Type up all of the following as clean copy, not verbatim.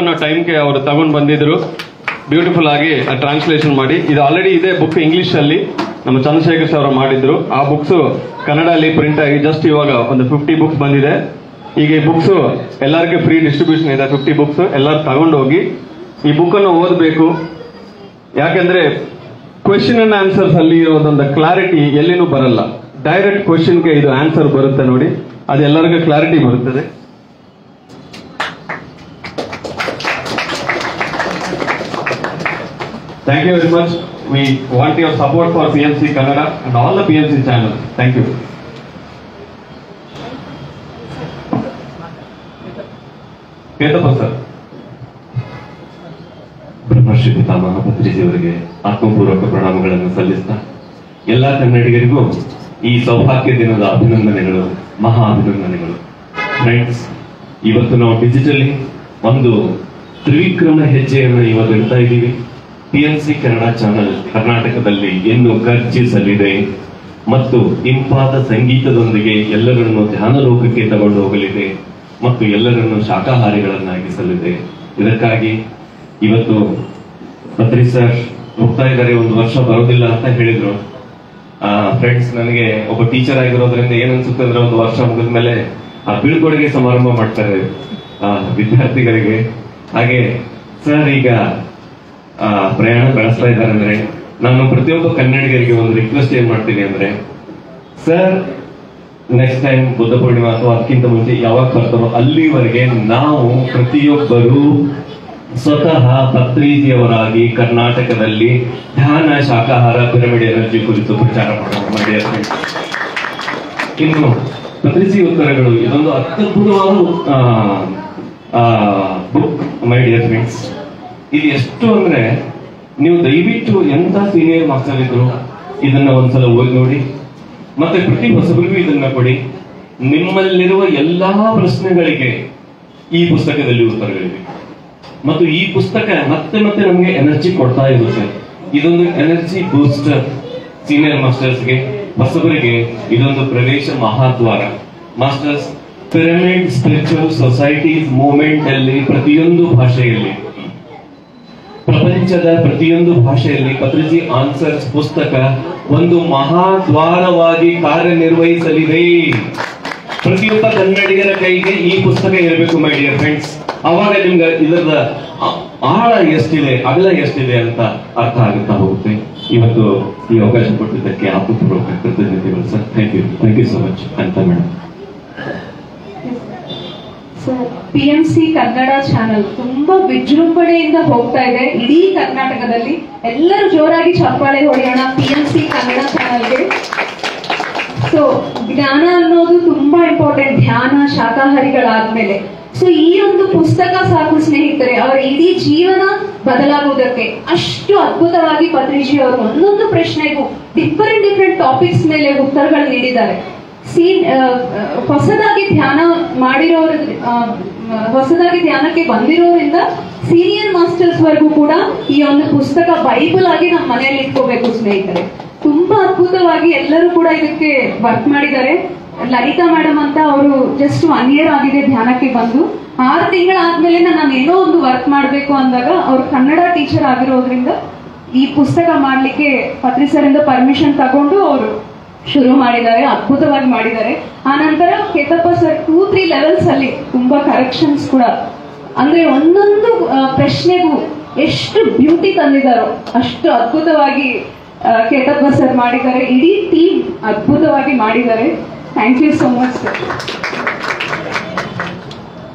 ಅನ್ನೋ ಟೈಮ್ ಗೆ ಅವರು ತಗೊಂಡು ಬಂದಿದ್ರು ಬ್ಯೂಟಿಫುಲ್ ಆಗಿ ಟ್ರಾನ್ಸ್ಲೇಷನ್ ಮಾಡಿ ಇದು ಆಲ್ರೆಡಿ ಇದೆ ಬುಕ್ ಇಂಗ್ಲಿಷ್ ಅಲ್ಲಿ ನಮ್ಮ ಚಂದ್ರಶೇಖರ್ ಸರ್ ಅವರು ಮಾಡಿದ್ರು ಆ ಬುಕ್ಸ್ ಕನ್ನಡ ಅಲ್ಲಿ ಪ್ರಿಂಟ್ ಆಗಿ ಜಸ್ಟ್ ಇವಾಗ ಒಂದು 50 ಬುಕ್ಸ್ ಬಂದಿದೆ ಈಗ ಈ ಬುಕ್ಸ್ ಎಲ್ಲರಿಗೂ ಫ್ರೀ ಡಿಸ್ಟ್ರಿಬ್ಯೂಷನ್ ಇದೆ 50 ಬುಕ್ಸ್ ಎಲ್ಲರೂ ತಗೊಂಡು ಹೋಗಿ ಈ ಬುಕ್ ಅನ್ನು ಓದಬೇಕು ಯಾಕಂದ್ರೆ ಕ್ವೆಶ್ಚನ್ ಅಂಡ್ ಆನ್ಸರ್ಸ್ ಅಲ್ಲಿ ಇರೋದೊಂದು ಕ್ಲಾರಿಟಿ ಎಲ್ಲಿನೂ ಬರಲ್ಲ ಡೈರೆಕ್ಟ್ ಕ್ವೆಶ್ಚನ್ ಗೆ ಇದು ಆನ್ಸರ್ ಬರುತ್ತೆ ನೋಡಿ ಅದು ಎಲ್ಲರಿಗೂ ಕ್ಲಾರಿಟಿ ಬರುತ್ತದೆ Thank you very much. We want your support for PMC Kannada and all the PMC channels. Thank you. Kedapa sir. Brahmarshi Patriji avarige aatmapurvaka pranamagalannu sallisutta ella kannadigarigoo ee saubhagya dinada abhinandanegalalu maha abhinandanegalalu. Friends, ivattu now digitally ondu trivikrama hejjeyannu ivattu edta iddivi. PMC Kannada channel कर्नाटकदल्ली इन्नु गर्जिसलिदे मत्तु इंपाद संगीतदोंदिगे एल्लरन्नु ध्यान लोकक्के तगोंडु होगलिदे मत्तु एल्लरन्नु शाकाहारिगळन्नागिसलिदे इदक्कागि इवत्तु पत्री सर होग्ता इद्दारे ओंदु वर्ष बरोदिल्ल अंत हेळिद्रु फ्रेंड्स ननगे ओब्ब टीचर आगिरोद्रिंद एनु अनिसुत्ते अंद्रे ओंदु वर्ष मुगिद मेले आ बिल्कोडिगे समारंभ माड्तारे विद्यार्थिगळिगे हागे सर ईग ಪ್ರಯಾಣ ಬೆಳೆಸ್ತಾ ಇದ್ದಾರೆ ಅಂದ್ರೆ ನಾನು ಪ್ರತಿಯೊಬ್ಬ ಕನ್ನಡಿಗರಿಗೆ ಒಂದು ರಿಕ್ವೆಸ್ಟ್ ಏನು ಮಾಡ್ತೀನಿ ಅಂದ್ರೆ sir next time Buddha Purnima ಅಥವಾ ಅದಕ್ಕಿಂತ ಮುಂಚೆ ಯಾವಾಗ ಬರ್ತಾರೋ ಅಲ್ಲಿವರೆಗೆ ನಾವು ಪ್ರತಿಯೊಬ್ಬರು ಸ್ವತಃ ಪತ್ರಿಜಿಯವರಾಗಿ ಕರ್ನಾಟಕದಲ್ಲಿ ಧ್ಯಾನ ಶಾಖಾಹಾರ ಪಿರಮಿಡ್ ಎನರ್ಜಿ ಕುರಿತು ಪ್ರಚಾರ ಮಾಡಿ ಇನ್ನು ಪತ್ರಿಜಿ ಉತ್ತರಗಳು ಇದೊಂದು ಅದ್ಭುತವಾದ ಬುಕ್ ಮೈ ಡಿಯರ್ ಫ್ರೆಂಡ್ಸ್ ಇದು ಎಷ್ಟು ಅಂದ್ರೆ ನೀವು ದಯವಿಟ್ಟು ಎಂತ ಸೀನಿಯರ್ ಮಾಸ್ಟರ್ ಇದ್ರು ಇದನ್ನ ಒಂದ್ಸಲ ಓದಿ ನೋಡಿ ಮತ್ತೆ ಪ್ರತಿ ಹೊಸಬರಿಗೂ ಇದನ್ನ ಕೊಡಿ ನಿಮ್ಮಲ್ಲಿರುವ ಎಲ್ಲಾ ಪ್ರಶ್ನೆಗಳಿಗೆ ಈ ಪುಸ್ತಕದಲ್ಲಿ ಉತ್ತರಗಳಿವೆ ಮತ್ತು ಈ ಪುಸ್ತಕ ಮತ್ತೆ ಮತ್ತೆ ನಮಗೆ ಎನರ್ಜಿ ಕೊಡ್ತಾ ಇರುತ್ತೆ ಇದೊಂದು ಎನರ್ಜಿ ಬೂಸ್ಟರ್ ಸೀನಿಯರ್ ಮಾಸ್ಟರ್ಸ್ಗೆ ಹೊಸಬರಿಗೆ ಇದೊಂದು ಪ್ರವೇಶ ಮಹಾದ್ವಾರ masters pyramid spiritual societies movement ಅಲ್ಲಿ ಪ್ರತಿಯೊಂದು ಭಾಷೆಯಲ್ಲಿ ಪ್ರಪಂಚದ ಪ್ರತಿಯೊಂದು ಭಾಷೆಯಲ್ಲಿ ಪತ್ರಿಜಿ ಆನ್ಸರ್ಸ್ ಪುಸ್ತಕ ಒಂದು ಮಹಾದ್ವಾರವಾಗಿ ಕಾರ್ಯನಿರ್ವಹಿಸಲಿದೆ ಪ್ರತಿಯೊಬ್ಬ ಕನ್ನಡಿಗರ ಕೈಗೆ ಈ ಪುಸ್ತಕ ಇರಬೇಕು ಮೈ ಡಿಯರ್ ಫ್ರೆಂಡ್ಸ್ ಅವಾಗ ನಿಮ್ಗೆ ಇದರ ಆಳ ಎಷ್ಟಿದೆ ಅಗಲ ಎಷ್ಟಿದೆ ಅಂತ ಅರ್ಥ ಆಗುತ್ತಾ ಹೋಗುತ್ತೆ ಇವತ್ತು ಈ ಅವಕಾಶ ಕೊಟ್ಟಿದ್ದಕ್ಕೆ ಆತ್ಮಪೂರ್ವಕ ಕೃತಜ್ಞತೆಗಳು sir thank you so much ಅಂತ ಮೇಡಮ್ PMC ಕನ್ನಡ ಚಾನೆಲ್ ತುಂಬಾ ವಿಜೃಂಭಣೆಯಿಂದ ಹೋಗ್ತಾ ಇದೆ ಇಡೀ ಕರ್ನಾಟಕದಲ್ಲಿ ಎಲ್ಲರೂ ಜೋರಾಗಿ ಚಪ್ಪಾಳೆ ಹೊಡೆಯೋಣ PMC ಕನ್ನಡ ಚಾನೆಲ್ಗೆ ಸೊ ಜ್ಞಾನ ಅನ್ನೋದು ತುಂಬಾ ಇಂಪಾರ್ಟೆಂಟ್ ಧ್ಯಾನ ಶಾಖಾಹಾರಿಗಳಾದ್ಮೇಲೆ ಸೊ ಈ ಒಂದು ಪುಸ್ತಕ ಸಾಕು ಸ್ನೇಹಿತರೆ ಅವರ ಇಡೀ ಜೀವನ ಬದಲಾಗುವುದಕ್ಕೆ ಅಷ್ಟು ಅದ್ಭುತವಾಗಿ ಪತ್ರಿಜಿ ಅವರು ಒಂದೊಂದು ಪ್ರಶ್ನೆಗೂ ಡಿಫರೆಂಟ್ ಟಾಪಿಕ್ಸ್ ಮೇಲೆ ಉತ್ತರಗಳು ನೀಡಿದ್ದಾರೆ ಹೊಸದಾಗಿ ಧ್ಯಾನ ಮಾಡಿರೋರು ಹೊಸದಾಗಿ ಧ್ಯಾನಕ್ಕೆ ಬಂದಿರೋದ್ರಿಂದ ಸೀನಿಯರ್ ಮಾಸ್ಟರ್ಸ್ ವರೆಗೂ ಕೂಡ ಈ ಒಂದು ಪುಸ್ತಕ ಬೈಬಲ್ ಆಗಿ ನಮ್ಮ ಮನೆಯಲ್ಲಿ ಇಟ್ಕೋಬೇಕು ಸ್ನೇಹಿತರೆ ತುಂಬಾ ಅದ್ಭುತವಾಗಿ ಎಲ್ಲರೂ ಕೂಡ ಇದಕ್ಕೆ ವರ್ಕ್ ಮಾಡಿದ್ದಾರೆ ಲಲಿತಾ ಮೇಡಮ್ ಅಂತ ಅವರು ಜಸ್ಟ್ 1 year ಆಗಿದೆ ಧ್ಯಾನಕ್ಕೆ ಬಂದು 6 ತಿಂಗಳಾದ್ಮೇಲೆ ನಾನು ಏನೋ ಒಂದು ವರ್ಕ್ ಮಾಡಬೇಕು ಅಂದಾಗ ಅವ್ರು ಕನ್ನಡ ಟೀಚರ್ ಆಗಿರೋದ್ರಿಂದ ಈ ಪುಸ್ತಕ ಮಾಡಲಿಕ್ಕೆ ಪತ್ರಿ ಸರಿಂದ ಪರ್ಮಿಷನ್ ತಗೊಂಡು ಅವರು ಶುರು ಮಾಡಿದ್ದಾರೆ ಅದ್ಭುತವಾಗಿ ಮಾಡಿದ್ದಾರೆ ಆ ನಂತರ ಕೇತಪ್ಪ ಸರ್ 2-3 ಲೆವೆಲ್ಸ್ ಅಲ್ಲಿ ತುಂಬಾ ಕರೆಕ್ಷನ್ಸ್ ಕೂಡ ಅಂದ್ರೆ ಒಂದೊಂದು ಪ್ರಶ್ನೆಗೂ ಎಷ್ಟು ಬ್ಯೂಟಿ ತಂದಿದಾರೋ ಅಷ್ಟು ಅದ್ಭುತವಾಗಿ ಕೇತಪ್ಪ ಸರ್ ಮಾಡಿದ್ದಾರೆ ಇಡೀ ಟೀಮ್ ಅದ್ಭುತವಾಗಿ ಮಾಡಿದ್ದಾರೆ thank you so much sir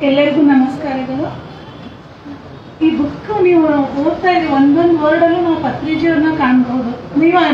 ಎಲ್ಲರಿಗೂ ನಮಸ್ಕಾರಗಳು ಈ ಬುಕ್ ನೀವು ಓದ್ತಾ ಇದ್ರೆ ಒಂದೊಂದು ವರ್ಡ್ ಅಲ್ಲೂ ನಾವು ಪತ್ರಿಜಿಯವ್ರನ್ನ ಕಾಣಬಹುದು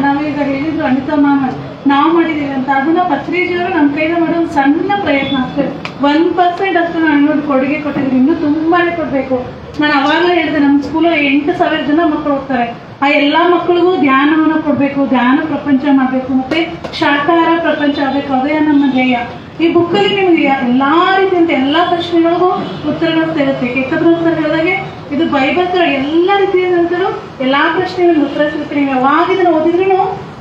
ನಾವೀಗ ಹೇಳಿದ್ರು ಅನಿತಾ ಮ್ಯಾಮ್ ನಾವು ಮಾಡಿದೀವಿ ಅಂತ ಅದನ್ನ ಪತ್ರಿಜಿಯವರು ನಮ್ಮ ಕೈಲಿ ಮಾಡೋ ಒಂದು ಸಣ್ಣ ಪ್ರಯತ್ನ ಆಗ್ತದೆ 1% ಅಷ್ಟು ನಾನು ಕೊಡುಗೆ ಕೊಟ್ಟಿದ್ದೀನಿ ಇನ್ನೂ ತುಂಬಾನೇ ಕೊಡ್ಬೇಕು ನಾನು ಅವಾಗಲೇ ಹೇಳಿದೆ ನಮ್ಮ ಸ್ಕೂಲಲ್ಲಿ 8,000 ಜನ ಮಕ್ಕಳು ಹೋಗ್ತಾರೆ ಆ ಎಲ್ಲಾ ಮಕ್ಕಳಿಗೂ ಧ್ಯಾನವನ್ನು ಕೊಡ್ಬೇಕು ಧ್ಯಾನ ಪ್ರಪಂಚ ಮಾಡ್ಬೇಕು ಮತ್ತೆ ಶಾಖಾಹಾರ ಪ್ರಪಂಚ ಆಗ್ಬೇಕು ಅದೇ ನಮ್ಮ ಧ್ಯೇಯ ಈ ಬುಕ್ ಅಲ್ಲಿ ನಿಮ್ಗೆ ಎಲ್ಲಾ ರೀತಿಯಂತ ಎಲ್ಲಾ ಪ್ರಶ್ನೆಗಳಿಗೂ ಉತ್ತರಗಳು ಸಿಗುತ್ತೆ ಏಕಾದ್ರೂ ಸರ್ ಹೇಳಿದಾಗೆ ಇದು ಬೈಬಲ್ ತರ ಎಲ್ಲಾ ರೀತಿಯ ಎಲ್ಲಾ ಪ್ರಶ್ನೆಗಳಿಗೆ ಉತ್ತರ ಸಿಗುತ್ತೆ ನೀವು ಯಾವಾಗ ಇದನ್ನ ಓದಿದ್ರೂ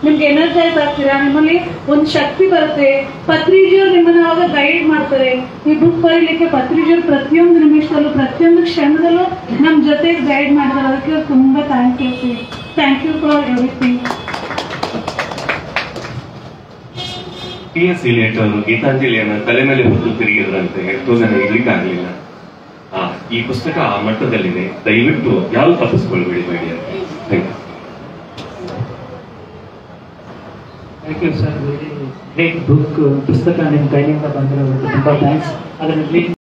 ನಿಮಗೆ ಎನರ್ಜೈಸ್ ಆಗ್ತೀರಾ, ನಿಮ್ಮಲ್ಲಿ ಒಂದು ಶಕ್ತಿ ಬರುತ್ತೆ. ಪತ್ರಿಜಿಯವರು ನಿಮ್ಮನ್ನ ಆಗ ಗೈಡ್ ಮಾಡ್ತಾರೆ. ಈ ಬುಕ್ ಬರೀಲಿಕ್ಕೆ ಪತ್ರಿಜಿಯವರು ಪ್ರತಿಯೊಂದು ನಿಮಿಷದಲ್ಲೂ ಪ್ರತಿಯೊಂದು ಕ್ಷಣದಲ್ಲೂ ನಮ್ಮ ಜೊತೆ ಗೈಡ್ ಮಾಡಿದ್ದಾರೆ. ಅದಕ್ಕೆ ತುಂಬಾ thank you sir. Thank you for everything. PSC ಲೇಟರು ಗೀತಾಂಜಲಿಯನ್ನು ತಲೆ ಮೇಲೆ ಹೊತ್ತು ತಿರುಗಿದ್ರಂತೆ ಎಷ್ಟೋ ಜನ ಇರ್ಲಿಕ್ಕೆ ಆಗಲಿಲ್ಲ. ಈ ಪುಸ್ತಕ ಆ ಮಟ್ಟದಲ್ಲಿದೆ. ದಯವಿಟ್ಟು ಯಾರು ತಪ್ಪಿಸ್ಕೊಳ್ಬೇಡಿ. Thank you sir. Very great book. ಪುಸ್ತಕ ನಿಮ್ಮ ಕೈಯಿಂದ ಬಂದಿರೋದು ತುಂಬ ಥ್ಯಾಂಕ್ಸ್. ಅದರಲ್ಲಿ